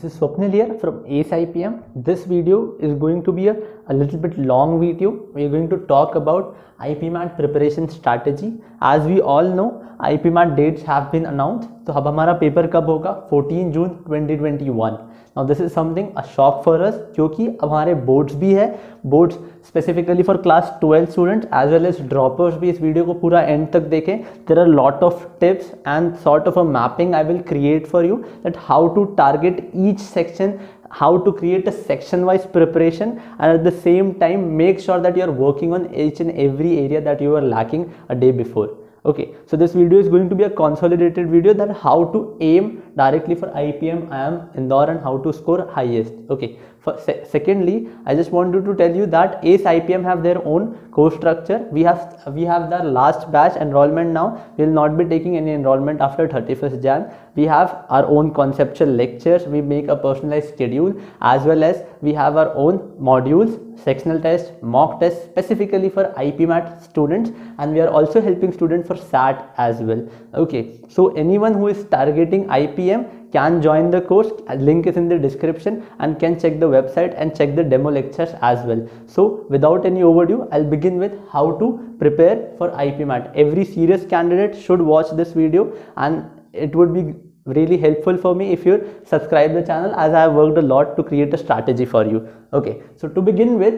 This is Swapnil here from Ace IPM. This video is going to be a little bit long video. We are going to talk about IPMAT preparation strategy. As we all know, IPMAT dates have been announced. So अब हमारा paper कब होगा? 14 जून 2021. Now this is something a shock for us क्योंकि अब हमारे boards भी है, boards specifically for class 12 students as well as droppers भी इस वीडियो को पूरा एंड तक देखें. There are lot of tips and sort of a mapping I will create for you that how to target each section, how to create a section-wise preparation, and at the same time make sure that you are working on each and every area that you were lacking a day before. Okay, so this video is going to be a consolidated video that how to aim directly for IIM Indore and how to score highest. Okay, secondly, I just wanted to tell you that Ace IPM have their own course structure. We have the last batch enrollment now. We will not be taking any enrollment after 31st Jan. We have our own conceptual lectures. We make a personalized schedule as well as we have our own modules, sectional tests, mock tests specifically for IPMAT students, and we are also helping students for SAT as well. Okay, so anyone who is targeting IPM can join the course. Link is in the description and can check the website and check the demo lectures as well. So without any overdue, I'll begin with how to prepare for IPMAT. Every serious candidate should watch this video, and it would be really helpful for me if you subscribe the channel, as I have worked a lot to create a strategy for you. Okay, so to begin with,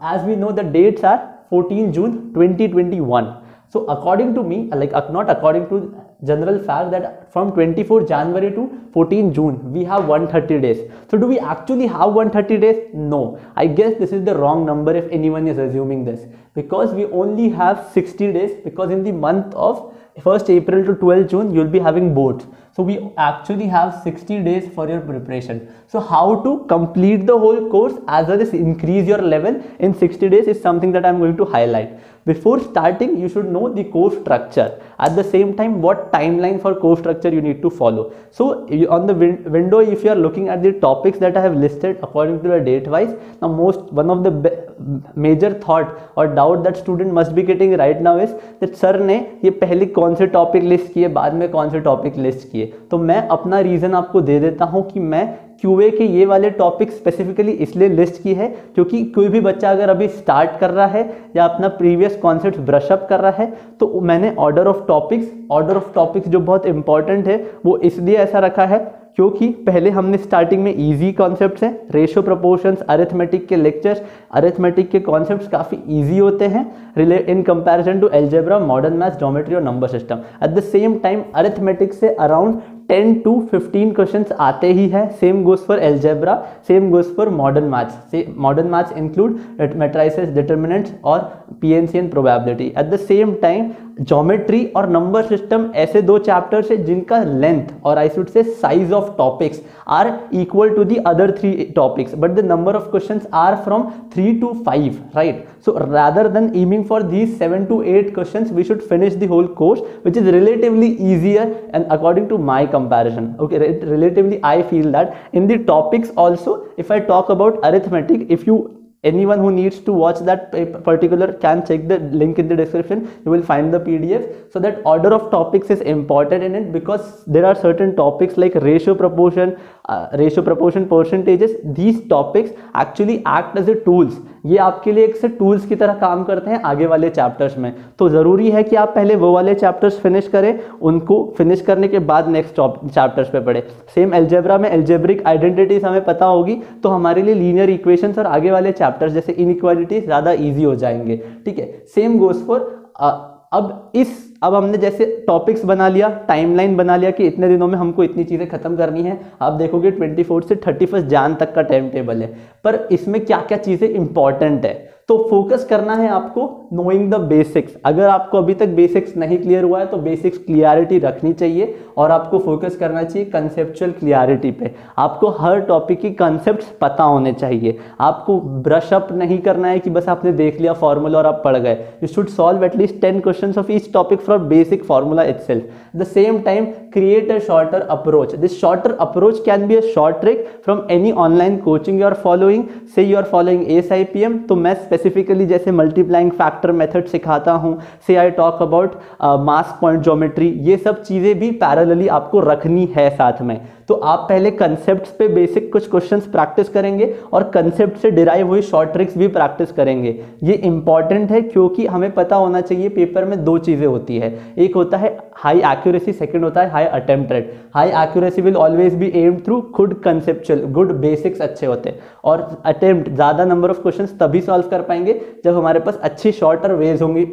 as we know, the dates are 14 June 2021. So according to me, like not according to general fact, that from 24 January to 14 June we have 130 days. So do we actually have 130 days? No. I guess this is the wrong number if anyone is assuming this, because we only have 60 days, because in the month of 1st April to 12 June you'll be having boards. So we actually have 60 days for your preparation. So how to complete the whole course as well as increase your level in 60 days is something that I'm going to highlight. Before starting, you should know the course structure. At the same time, what timeline for course structure you need to follow. So on the window, if you are looking at the topics that I have listed according to the date wise, now one of the major thought or doubt that student must be getting right now is that sir ने ये पहले कौन से topic list किए, बाद में कौन से टॉपिक लिस्ट किए. तो मैं अपना रीज़न आपको दे देता हूँ कि मैं QA के ये वाले टॉपिक स्पेसिफिकली इसलिए लिस्ट की है क्योंकि कोई भी बच्चा अगर अभी स्टार्ट कर रहा है या अपना प्रीवियस कॉन्सेप्ट ब्रशअप कर रहा है, तो मैंने ऑर्डर ऑफ टॉपिक्स जो बहुत इंपॉर्टेंट है वो इसलिए ऐसा रखा है क्योंकि पहले हमने स्टार्टिंग में इजी कॉन्सेप्ट्स हैं, रेशियो प्रोपोर्शंस, अरिथमेटिक के लेक्चर्स, अरिथमेटिक के कॉन्सेप्ट्स काफ़ी इजी होते हैं in comparison to algebra, modern maths, geometry और number system. At the same time arithmetic से अराउंड 10 टू 15 क्वेश्चंस आते ही हैं. Same goes for algebra, same goes for modern maths. Modern maths include matrices, determinants और PNC and probability. At the same time geometry और number system ऐसे दो chapters हैं जिनका लेंथ और I should say size of topics are equal to the other three topics, but the number of questions are from 3 to 5, right? So rather than aiming for these 7 to 8 questions, we should finish the whole course, which is relatively easier and according to my comparison. Okay, relatively I feel that in the topics also, if I talk about arithmetic, if you anyone who needs to watch that particular can check the link in the description, you will find the PDF. So that order of topics is important in it, because there are certain topics like ratio proportion, percentages. These topics actually act as a tools. ये आपके लिए एक से tools की तरह काम करते हैं आगे वाले चैप्टर्स में. तो ज़रूरी है कि आप पहले वो वाले चैप्टर्स फिनिश करें, उनको फिनिश करने के बाद नेक्स्ट चैप्टर्स पे पढ़ें. सेम एल्जेब्रा में एल्जेब्रिक आइडेंटिटीज हमें पता होगी, तो हमारे लिए लीनियर इक्वेशंस और आगे वाले चैप्टर्स जैसे इनइक्वालिटीज ज़्यादा ईजी हो जाएंगे. ठीक है, सेम गोज फॉर अब हमने जैसे टॉपिक्स बना लिया, टाइमलाइन बना लिया कि इतने दिनों में हमको इतनी चीज़ें खत्म करनी है. आप देखोगे 24 से 31 जान तक का टाइम टेबल है, पर इसमें क्या क्या चीज़ें इंपॉर्टेंट है. तो फोकस करना है आपको नोइंग द बेसिक्स. अगर आपको अभी तक बेसिक्स नहीं क्लियर हुआ है तो बेसिक्स क्लियरिटी रखनी चाहिए, और आपको फोकस करना चाहिए कंसेप्चुअल क्लियरिटी पे. आपको हर टॉपिक की कंसेप्ट्स पता होने चाहिए. आपको ब्रश अप नहीं करना है कि बस आपने देख लिया फार्मूला और आप पढ़ गए. You should solve at least 10 questions of each topic from basic formula itself. The same time create a shorter approach. This shorter approach can be a short trick from any online coaching you are following. Say you are following Ace IPM, तो मैं specifically जैसे multiplying factor method सिखाता हूँ, say I talk about mass point geometry, ये सब चीज़ें भी parallelly आपको रखनी है साथ में. तो आप पहले कंसेप्ट्स पे बेसिक कुछ क्वेश्चंस प्रैक्टिस करेंगे और कंसेप्ट से डिराइव हुई शॉर्ट ट्रिक्स भी प्रैक्टिस करेंगे। ये इंपॉर्टेंट है क्योंकि हमें पता होना चाहिए पेपर में दो चीज़ें होती है, एक होता है हाई एक्यूरेसी, सेकंड होता है high attempt rate. High accuracy will always be aimed through good conceptual, good basics अच्छे होते हैं, और अटेम्प्ट ज़्यादा नंबर ऑफ क्वेश्चंस तभी सॉल्व कर पाएंगे जब हमारे पास अच्छी शॉर्टर वेज होंगी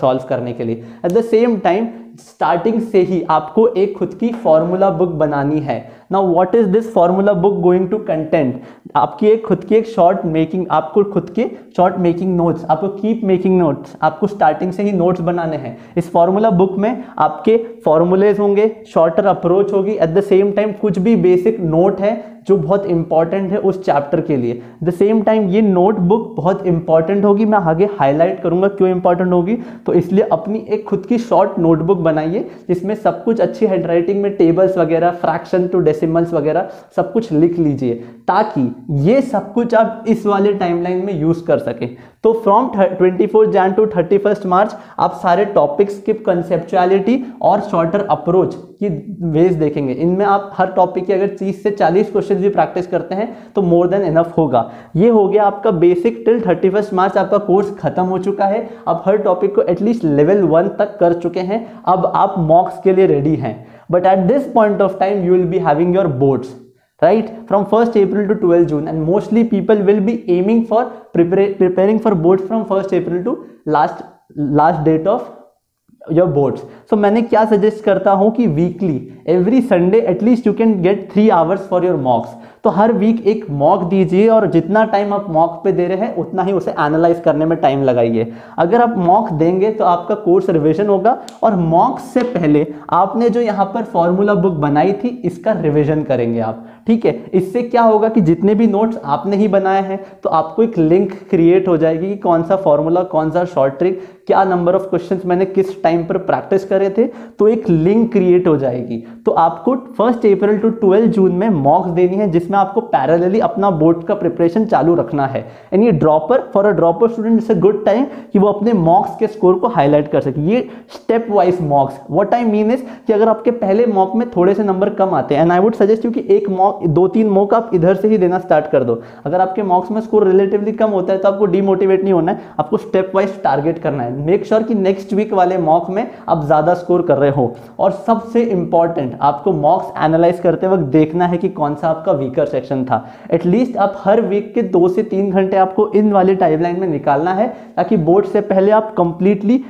सॉल्व करने के लिए। At the same time starting से ही आपको एक खुद की फॉर्मूला बुक बनानी है। Now what is this formula book going to content? आपकी एक खुद की एक शॉर्ट मेकिंग, आपको खुद के शॉर्ट मेकिंग नोट्स, आपको कीप मेकिंग नोट्स, आपको स्टार्टिंग से ही नोट्स बनाने हैं। इस फॉर्मूला बुक में आपके फॉर्मूलेज होंगे, शॉर्टर अप्रोच होगी, एट द सेम टाइम कुछ भी बेसिक नोट है जो बहुत इंपॉर्टेंट है उस चैप्टर के लिए। द सेम टाइम ये नोटबुक बहुत इंपॉर्टेंट होगी, मैं आगे हाईलाइट करूंगा क्यों इंपॉर्टेंट होगी। तो इसलिए अपनी एक खुद की शॉर्ट नोटबुक बनाइए जिसमें सब कुछ अच्छी हैंडराइटिंग में टेबल्स वगैरह, फ्रैक्शन टू डेसिमल्स वगैरह सब कुछ लिख लीजिए, ताकि ये सब कुछ आप इस वाले टाइमलाइन में यूज कर सकें। तो फ्रॉम 24 जनवरी टू 31 मार्च आप सारे टॉपिक्स की कंसेप्चुअलिटी और शॉर्टर अप्रोच की वेज देखेंगे। इनमें आप हर टॉपिक की अगर 30 से 40 क्वेश्चन भी प्रैक्टिस करते हैं तो मोर देन इनफ होगा। ये हो गया आपका बेसिक। टिल 31 मार्च आपका कोर्स खत्म हो चुका है। आप हर टॉपिक को एटलीस्ट लेवल 1 तक कर चुके हैं, अब आप मॉक्स के लिए रेडी हैं। But at this point of time you will be having your boards right from 1st April to 12th June and mostly people will be aiming for preparing for boards from 1st April to last date of your boards. So मैंने क्या suggest करता हूँ कि weekly every Sunday at least you can get 3 hours for your mocks. तो हर week एक mock दीजिए और जितना टाइम आप मॉक पे दे रहे हैं उतना ही उसे एनालाइज करने में टाइम लगाइए। अगर आप मॉक देंगे तो आपका कोर्स रिवीजन होगा, और मॉक से पहले आपने जो यहाँ पर फॉर्मूला बुक बनाई थी इसका रिवीजन करेंगे आप, ठीक है। इससे क्या होगा कि जितने भी नोट्स आपने ही बनाए हैं तो आपको एक लिंक क्रिएट हो जाएगी कि कौन सा फॉर्मूला, कौन सा शॉर्ट ट्रिक, क्या नंबर ऑफ क्वेश्चंस मैंने किस टाइम पर प्रैक्टिस करे थे, तो एक लिंक क्रिएट हो जाएगी। तो आपको 1 अप्रैल टू 12 जून में मॉक्स देनी है जिसमें आपको पैरेलली अपना बोर्ड का प्रिपरेशन चालू रखना है। एंड ये dropper for a dropper student it's a good time कि वो अपने मॉक्स के स्कोर को हाईलाइट कर सके। ये step wise mocks, what I mean is कि अगर आपके पहले मॉक में थोड़े से नंबर कम आते हैं, and I would suggest you कि एक मॉक 2-3 मॉक आप इधर से ही देना स्टार्ट कर दो। अगर आपके मॉक्स में स्कोर रिलेटिवली कम होता है तो आपको डीमोटिवेट नहीं होना है, आपको स्टेप वाइज टारगेट करना है। मेक श्योर कि नेक्स्ट वीक वाले मॉक में आप ज्यादा स्कोर कर रहे हो। और सबसे इंपॉर्टेंट आपको मॉक्स एनालाइज करते वक्त देखना है कि कौन सा आपका वीकर सेक्शन था। एटलीस्ट आप हर वीक के 2 से 3 घंटे आपको इन वाले टाइमलाइन में निकालना है ताकि बोर्ड से पहले आप कंप्लीटली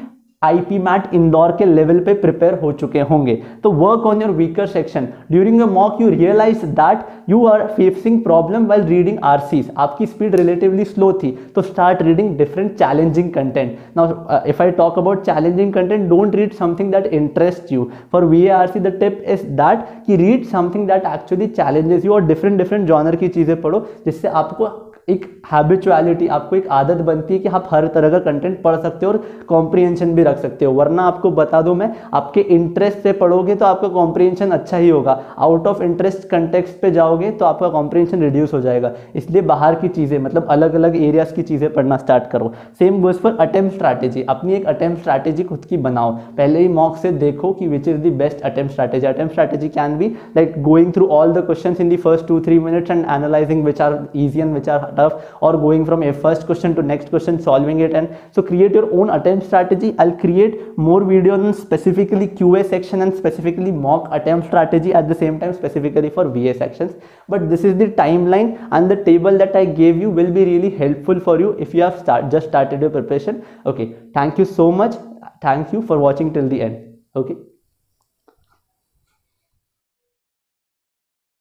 IPMAT इंदौर के लेवल पे प्रिपेयर हो चुके होंगे। तो work on your weaker section during a mock. You realise that you are facing problem while reading RCs, आपकी स्पीड रिलेटिवली स्लो थी, तो start reading different challenging content. Now if I talk about challenging content, don't read something that interest you. For VARC the tip is that कि read something that actually challenges you, और different genre की चीज़ें पढ़ो जिससे आपको एक हैबिचुअलिटी, आपको एक आदत बनती है कि आप हर तरह का कंटेंट पढ़ सकते हो और कॉम्प्रिहेंशन भी रख सकते हो। वरना आपको बता दूं मैं, आपके इंटरेस्ट से पढ़ोगे तो आपका कॉम्प्रिहेंशन अच्छा ही होगा, आउट ऑफ इंटरेस्ट कंटेक्स्ट पे जाओगे तो आपका कॉम्प्रिहेंशन रिड्यूस हो जाएगा। इसलिए बाहर की चीज़ें, मतलब अलग अलग एरियाज की चीज़ें पढ़ना स्टार्ट करो। Same goes for attempt strategy, अपनी एक अटेम्प्ट स्ट्रैटेजी खुद की बनाओ, पहले ही मॉक से देखो कि which is the best attempt strategy. Attempt strategy can be like going through all the questions in the first 2-3 minutes and analysing which are easy and which are or going from a first question to next question, solving it, and so create your own attempt strategy. I'll create more videos on specifically QA section and specifically mock attempt strategy at the same time specifically for VA sections. But this is the timeline and the table that I gave you will be really helpful for you if you have just started your preparation. Okay, thank you so much. Thank you for watching till the end. Okay.